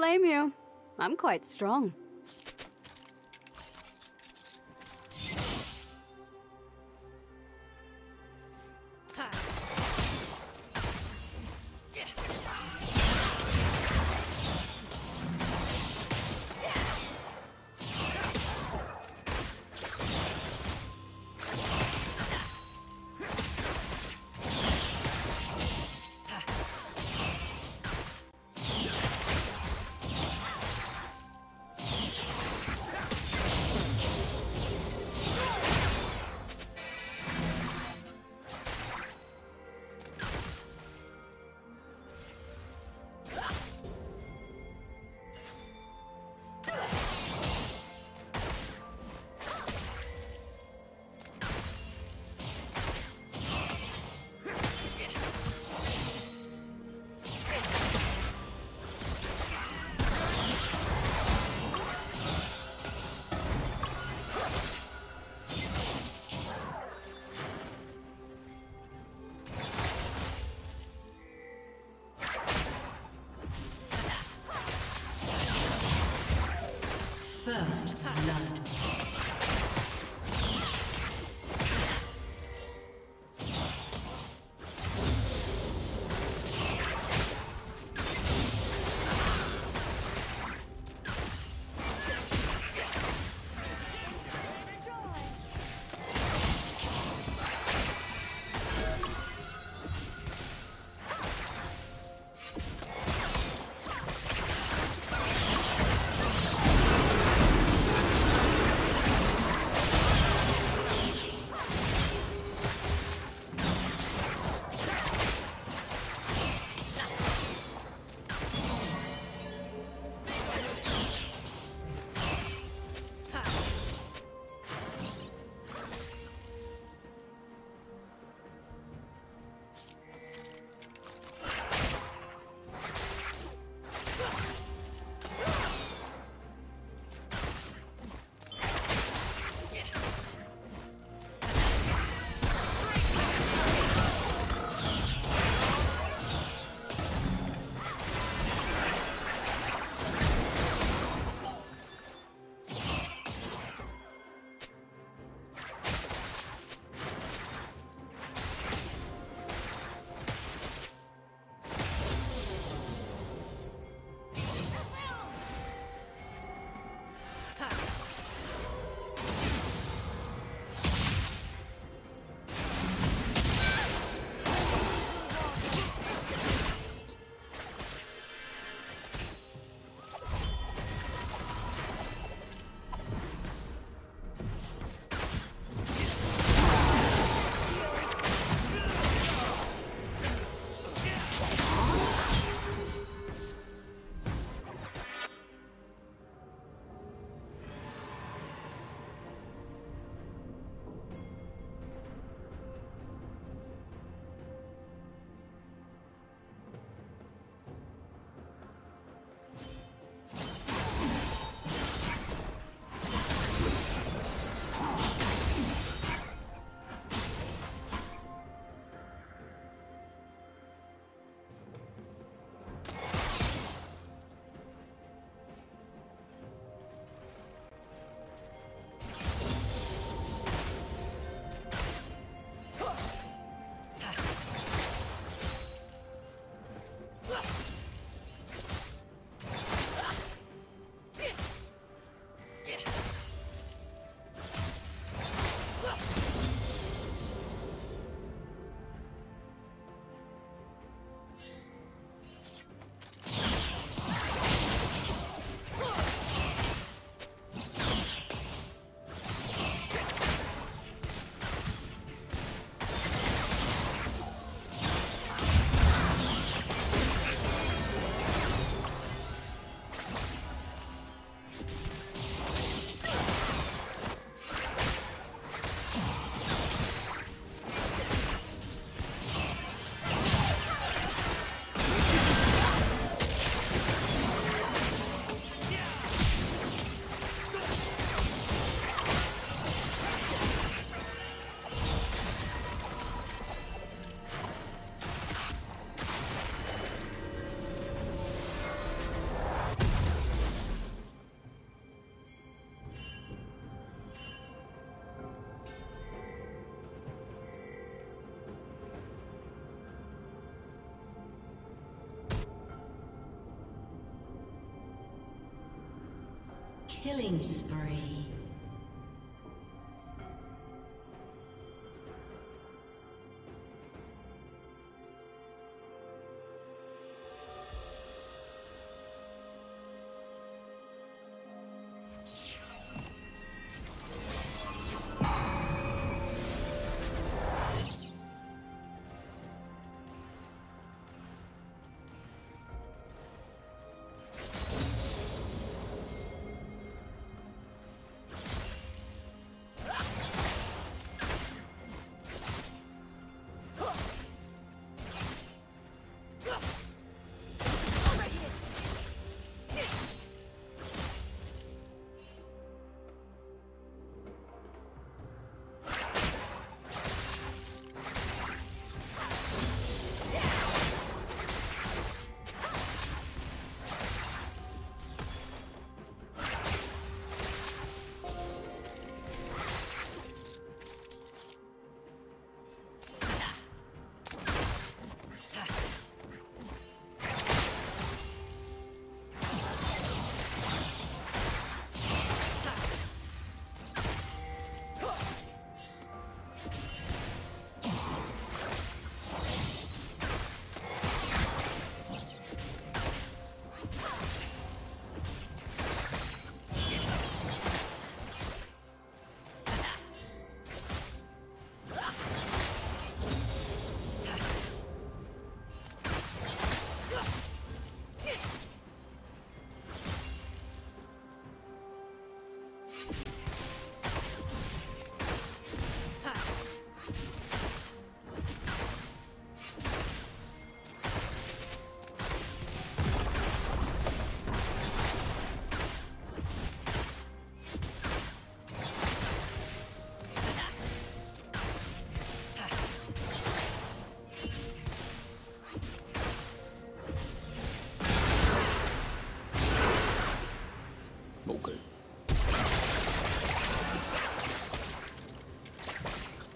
blame you. I'm quite strong. First blood. Killing spree.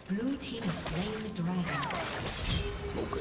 Blue team has slain the dragon. Okay.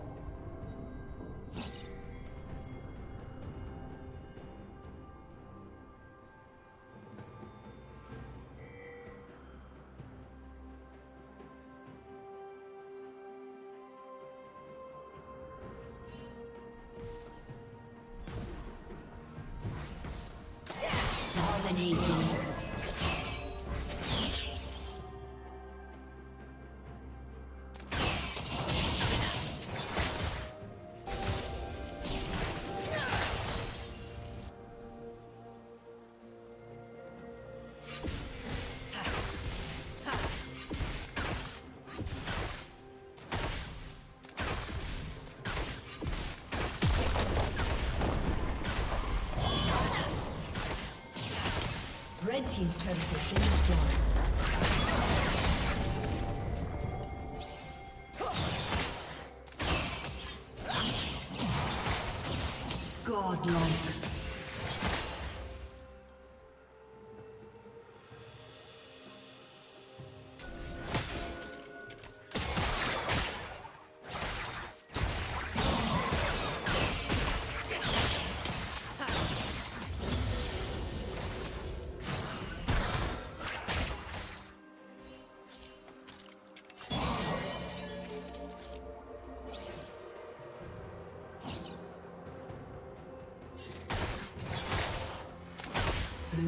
Red team's turret has been destroyed. Blue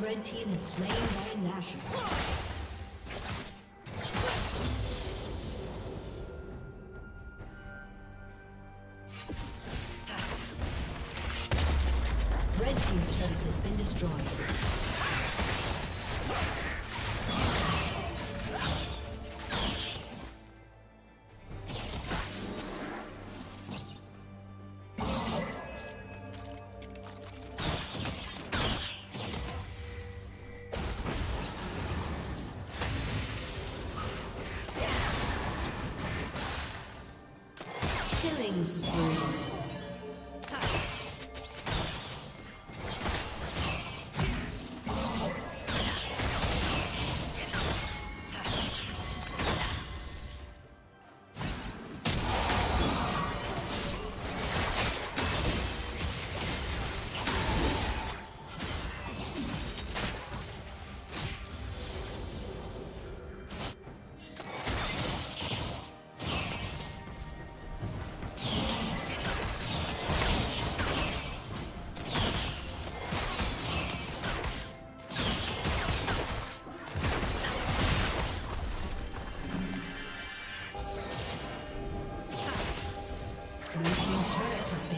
Red team is slain by Nashor.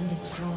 Destroyed.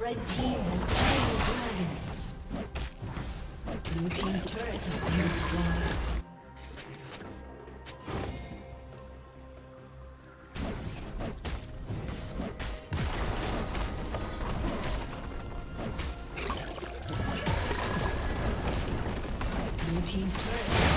Red team has slain the dragon. Blue team's turret has been destroyed. Blue team's turret.